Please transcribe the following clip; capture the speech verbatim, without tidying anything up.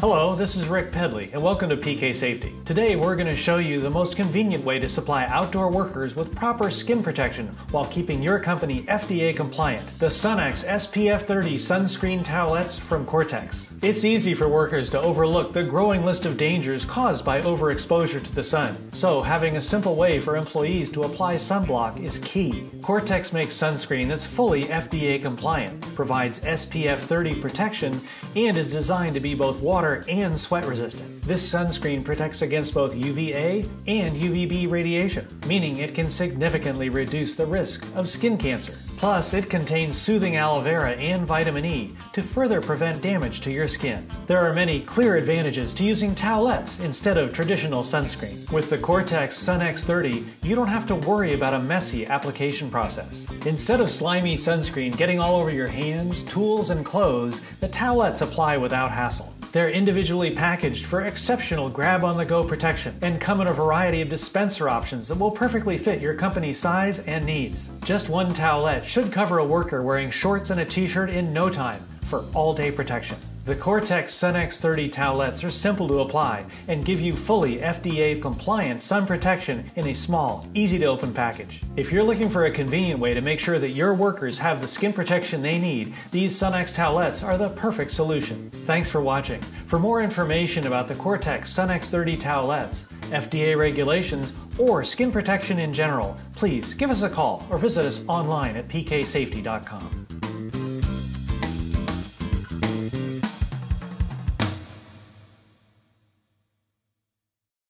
Hello, this is Rick Pedley, and welcome to P K Safety. Today we're going to show you the most convenient way to supply outdoor workers with proper skin protection while keeping your company F D A compliant. The SunX S P F thirty sunscreen towelettes from Coretex. It's easy for workers to overlook the growing list of dangers caused by overexposure to the sun, so having a simple way for employees to apply sunblock is key. Coretex makes sunscreen that's fully F D A compliant, provides S P F thirty protection, and is designed to be both water and sweat resistant. This sunscreen protects against both U V A and U V B radiation, meaning it can significantly reduce the risk of skin cancer. Plus, it contains soothing aloe vera and vitamin E to further prevent damage to your skin. There are many clear advantages to using towelettes instead of traditional sunscreen. With the Coretex Sun X thirty, you don't have to worry about a messy application process. Instead of slimy sunscreen getting all over your hands, tools, and clothes, the towelettes apply without hassle. They're individually packaged for exceptional grab-on-the-go protection and come in a variety of dispenser options that will perfectly fit your company's size and needs. Just one towelette should cover a worker wearing shorts and a t-shirt in no time for all-day protection. The Coretex Sun X thirty towelettes are simple to apply and give you fully F D A-compliant sun protection in a small, easy-to-open package. If you're looking for a convenient way to make sure that your workers have the skin protection they need, these SunX towelettes are the perfect solution. Thanks for watching. For more information about the Coretex Sun X thirty towelettes, F D A regulations, or skin protection in general, please give us a call or visit us online at p k safety dot com.